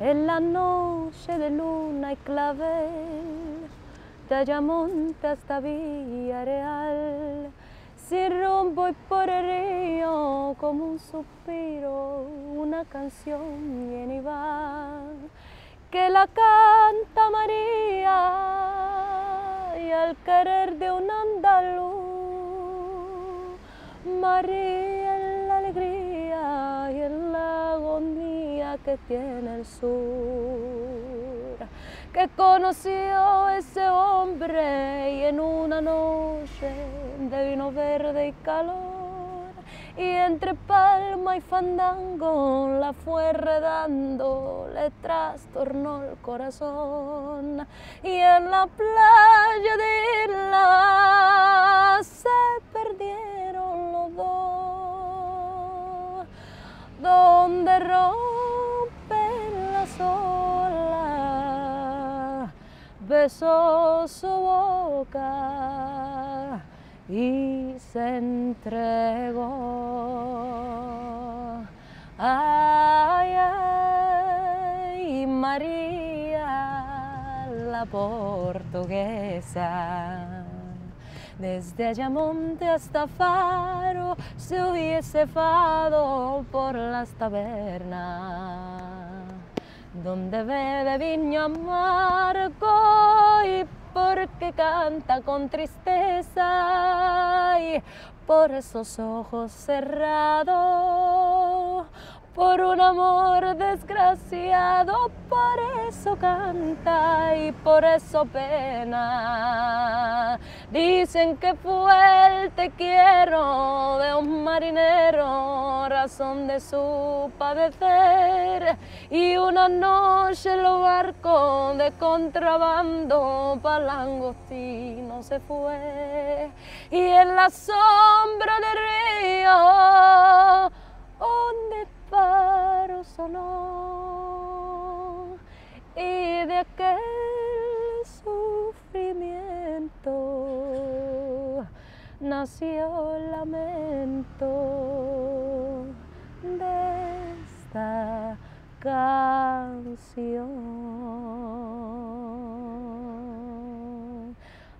En la noche de luna y clavel, Tallamonte hasta Villareal, si rumbo y por el río, como un suspiro, una canción viene y va, que la canta María, y al querer de un andaluz, María en la alegría y en la agonía que tiene el sur, que conoció ese hombre y en una noche de vino verde y calor, y entre palma y fandango la fue redando, le trastornó el corazón, y en la playa de Irla se perdieron los dos, donde rompen las olas, besó su boca y se entregó. Ay, ay, María la Portuguesa, desde Ayamonte hasta Faro se hubiese fado por las tabernas, donde bebe vino amargo y porque canta con tristeza, y por esos ojos cerrados, por un amor desgraciado, por eso canta y por eso pena. Dicen que fue el te quiero de un marinero, razón de su padecer, y una noche lo barco de contrabando para Langostino se fue, y en la sombra del río un disparo sonó, y de aquel sufrimiento nació el lamento de esta canción.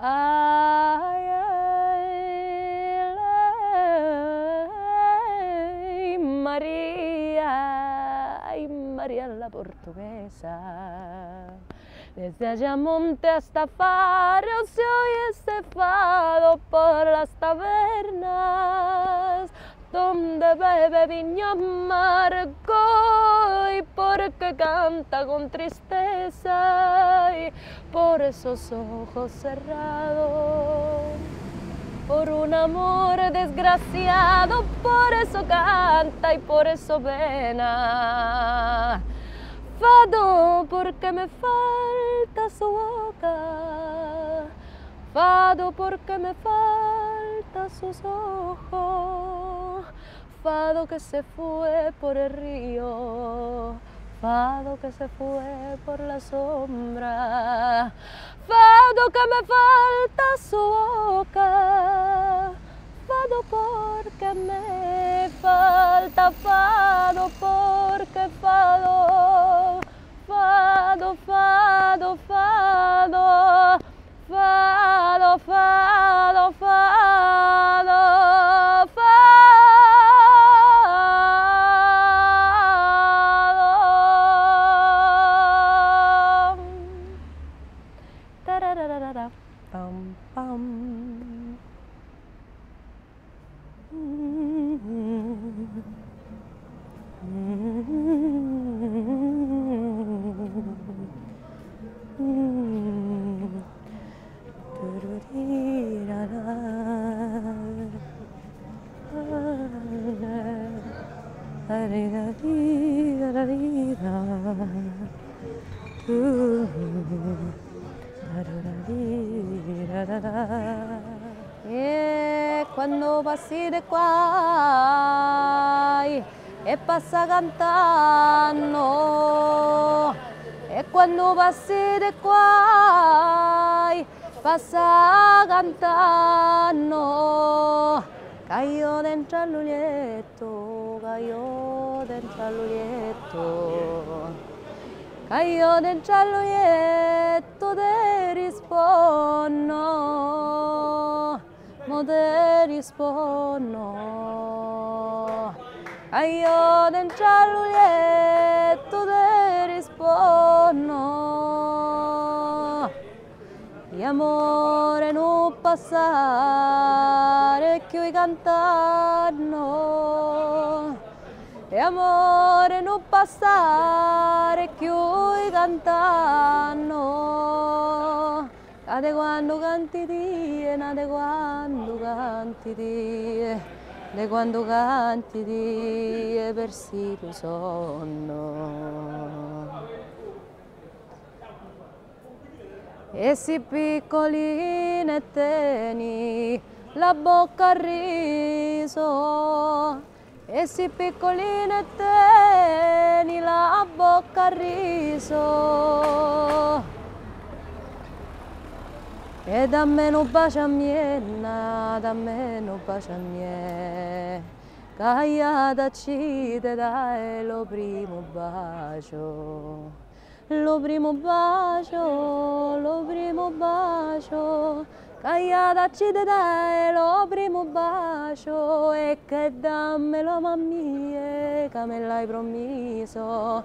Ay, ay, María, ay, María la Portuguesa, desde Ayamonte hasta Faro se oye ese fado por las tabernas, donde bebe vino amargo y porque canta con tristeza, y por esos ojos cerrados, por un amor desgraciado, por eso canta y por eso pena. Fado porque me falta su boca, fado porque me falta sus ojos, fado que se fue por el río, fado que se fue por la sombra, fado que me falta su boca, fado porque me falta, fado porque fado, fado, fado, fado, fado, fado, fado, fado. Bum, bum. Cuando pasí de cuay, pasa cantando. Cuando pasí de cuay, pasa cantando. Cayó dentro al ulieto, cayó dentro al ulieto. Ca io nel gialloietto te rispondo, mo te rispondo. Ca io nel gialloietto te rispondo. Di amore non passare più i cantanno. E amore non passare chiudi cantando, cade quando canti te, nade quando canti te, de quando canti te persino sonno. E si piccolina e tieni la bocca al riso. E si piccolina e tieni la bocca al riso. E dammi un bacio a me, dammi un bacio a me, cagliata ci te dai lo primo bacio, lo primo bacio, lo primo bacio. Cagliata ci te dai lo primo bacio e che dammelo mamma mia che me l'hai promesso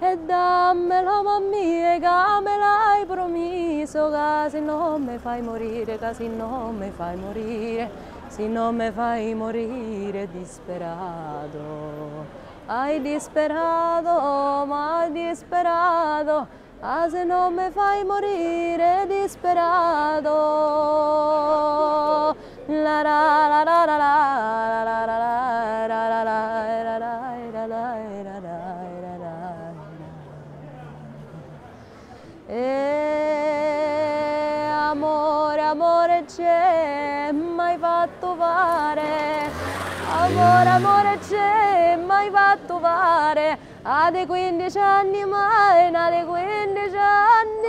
e dammelo mamma mia che me l'hai promesso che se non mi fai morire, che se non mi fai morire, se non mi fai morire disperato, hai disperato, ma disperato. Ah, se non mi fai morire disperato. La la la la la la la la la la la la. E amore, amore c'è, mai fatto fare. Amore, amore c'è, mai fatto fare. Ah, di 15 anni mai, na di 15 anni,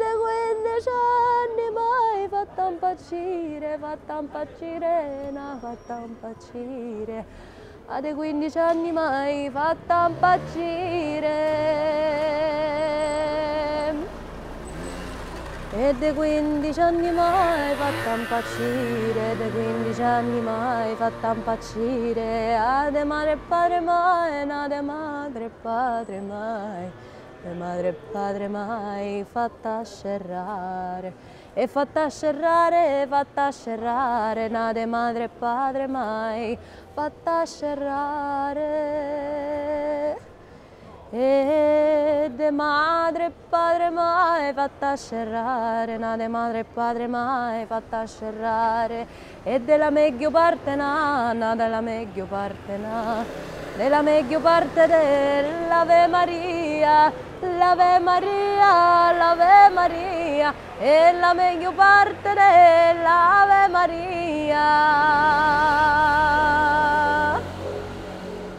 di 15 anni mai, fatta impazzire, na fatta impazzire. Ah, di 15 anni mai, fatta impazzire. E di 15 anni mai, fatta impazzire, di 15 anni mai, fatta impazzire. Ah, di madre e padre mai, na di madre e padre mai, di madre e padre mai, fatta scerrare. E fatta scerrare, fatta scerrare, na di madre e padre mai, fatta scerrare. E de madre e padre mai fatta scerrare, na de madre e padre mai fatta scerrare. E della meglio parte na, na della meglio parte na, della meglio parte dell'Ave Maria, l'Ave Maria, l'Ave Maria. E la meglio parte dell'Ave Maria.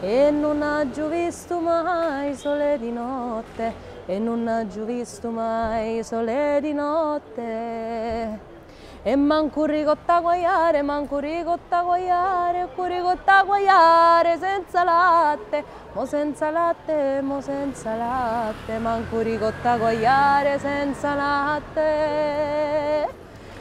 E non ha giù visto mai sole di notte, e non ha giù visto mai sole di notte. E manco ricotta guaiare, manco ricotta guaiare, ricotta guaiare senza latte, mo senza latte, mo senza latte, manco ricotta guaiare senza latte.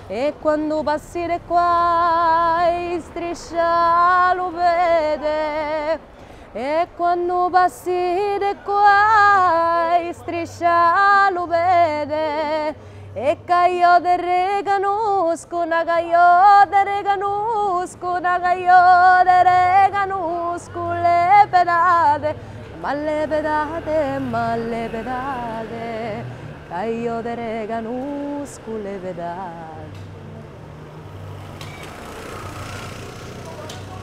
E quando passi di qua striscia lo vede. E quando passi di qua striscia lo vede. E caio te reganosco, na caio te reganosco, na caio te reganosco le pedate, ma le pedate, ma le pedate, caio te reganosco le pedate.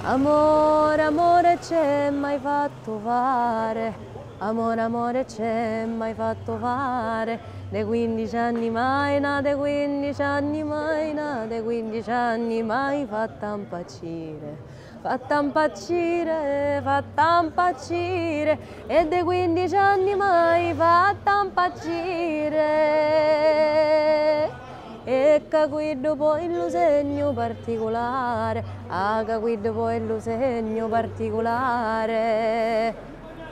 Amore, amore c'è, mai fatto fare. Amore, amore c'è, mai fatto fare. De 15 anni mai, na de 15 anni mai, na de 15 anni mai, fatta impazzire, fatta impazzire, fatta impazzire. E de 15 anni mai, fatta impazzire. E che guido poi lo segno particolare, ah che guido poi lo segno particolare.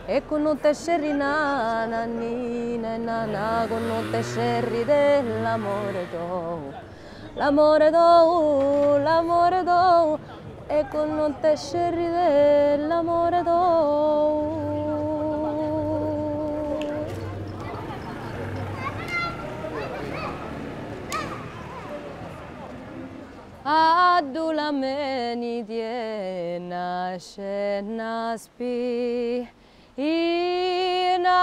Econo te serina nanina nana, cono te serri dell'amore tuo, l'amore tuo, l'amore tuo, econo te serri dell'amore tuo. Adula meni diena shenaspi ina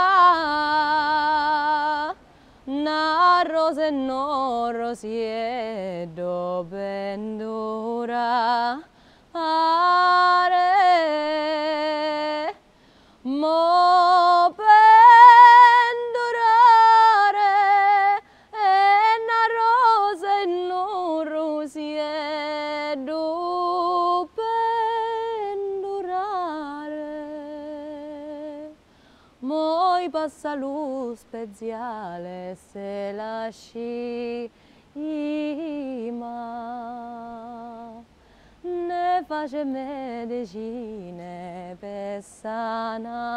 na rose no rosiedo bendura are mo pendurare na rose no rosiedo. Moi passa lu speziale se lasci ima ne face medicine per sanare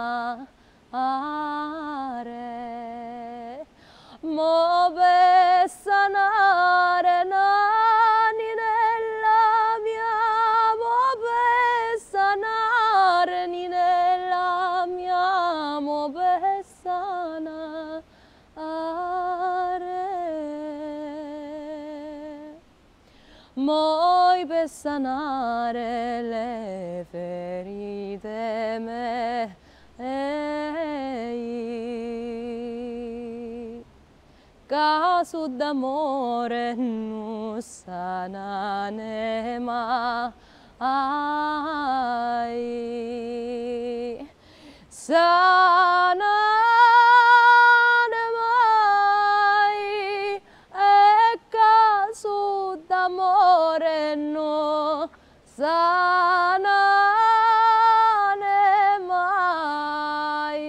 mo per sanare nani nella mia mo per sanare ni nella mia mo per sanare, moi per sanare le ferite me ei, caso d'amore non sanane mai. Sanare mai e caso d'amore no sanare mai.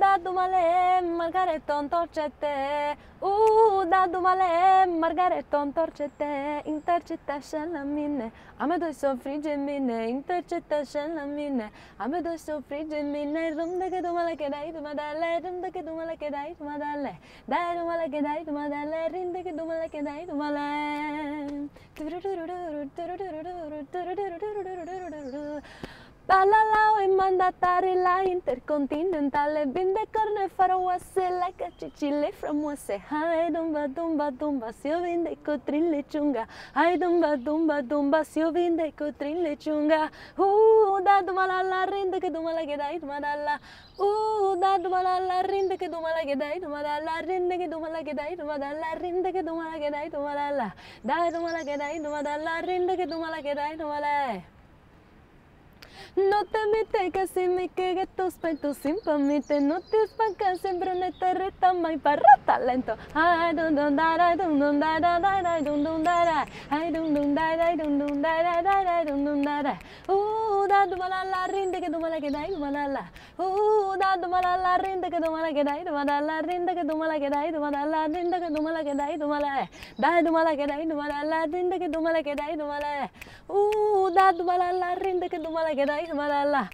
Dadu male, Margareton torcete. Dadu male, Margareton torcete. Intercetashen la mine. Ame doi soffrige mine. Intercetashen la mine. Ame doi soffrige mine. Rumde che tu male che dai tu madale. Rumde che tu male che dai tu madale. Dai tu male che dai tu madale. Rinde che tu male che dai tu male. Balalao e mandatari la intercontinentale binde carne faroase la caciccile framuase. Hai dumba dumba dumba si io vinde cotrin le chunga. Hai dumba dumba dumba si io vinde cotrin le chunga. Da dumalala rinde che dumala che dai dumadala. Da dumalala rinde che dumala che dai dumadala. Rinde che dumala che dai dumadala. Rinde che dumala che dai dumadala. Dai dumala che dai dumadala. Rinde che dumala che dai dumadala. No te mite casi me que tus peitos sin pamite, no te espanca siempre una terreta mai para talento. Ay dun dun da da dun dun da da da dun dun da da, ay dun dun da da dun dun da da da dun dun da da. Da dumalala rinde que dumala que dai dumalala. Da dumalala rinde que dumala que dai dumalala, rinde que dumala que dai dumalala, rinde que dumala que dai dumalala. Da dumala que dai dumalala, rinde que dumala que dai dumalala. Da dumalala rinde que dumala que dai dumalala.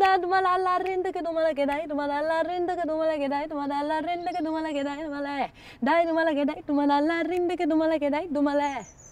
Da dumalala rinde que dumala que dai dumalala, rinde que dumala que dai dumalala, rinde que dumala que dai dumalala. Da dumala que dai dumalala, rinde que dumala que dai dumalala.